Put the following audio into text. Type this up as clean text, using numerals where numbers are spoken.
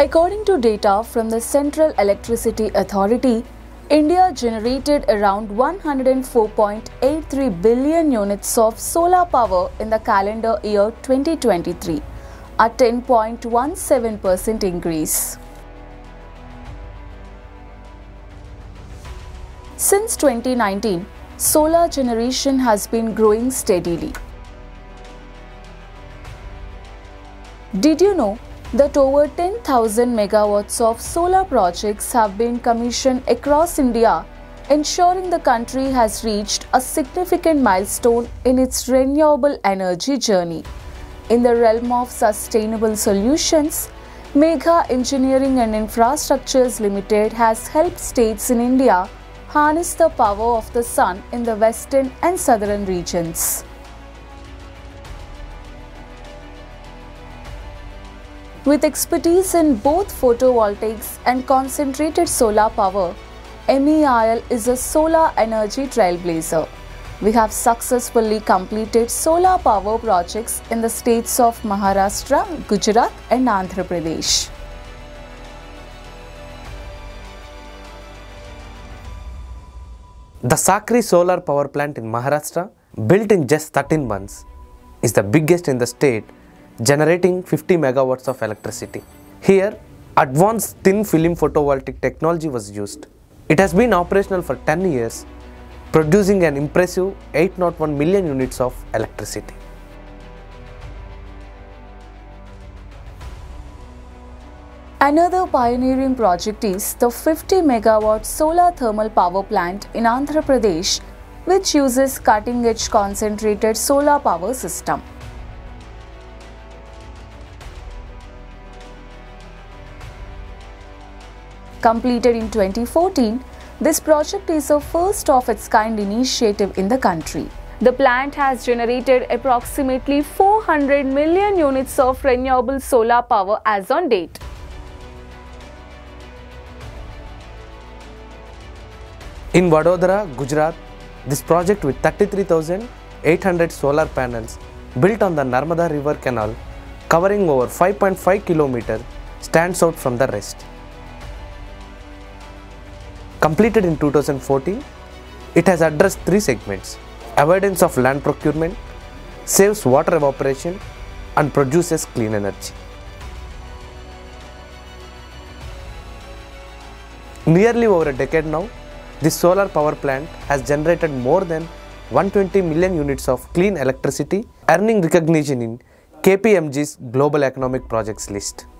According to data from the Central Electricity Authority, India generated around 104.83 billion units of solar power in the calendar year 2023, a 10.17% increase. Since 2019, solar generation has been growing steadily. Did you know that over 10,000 megawatts of solar projects have been commissioned across India, ensuring the country has reached a significant milestone in its renewable energy journey? In the realm of sustainable solutions, Megha Engineering and Infrastructures Limited has helped states in India harness the power of the sun in the western and southern regions. With expertise in both photovoltaics and concentrated solar power, MEIL is a solar energy trailblazer. We have successfully completed solar power projects in the states of Maharashtra, Gujarat and Andhra Pradesh. The Sakri solar power plant in Maharashtra, built in just 13 months, is the biggest in the state, generating 50 megawatts of electricity. Here, advanced thin film photovoltaic technology was used. It has been operational for 10 years, producing an impressive 801 million units of electricity. Another pioneering project is the 50 megawatt solar thermal power plant in Andhra Pradesh, which uses cutting-edge concentrated solar power system. Completed in 2014, this project is a first-of-its-kind initiative in the country. The plant has generated approximately 400 million units of renewable solar power as on date. In Vadodara, Gujarat, this project with 33,800 solar panels built on the Narmada River Canal, covering over 5.5 km, stands out from the rest. Completed in 2014, it has addressed three segments: avoidance of land procurement, saves water evaporation, and produces clean energy. Nearly over a decade now, this solar power plant has generated more than 120 million units of clean electricity, earning recognition in KPMG's Global Economic Projects list.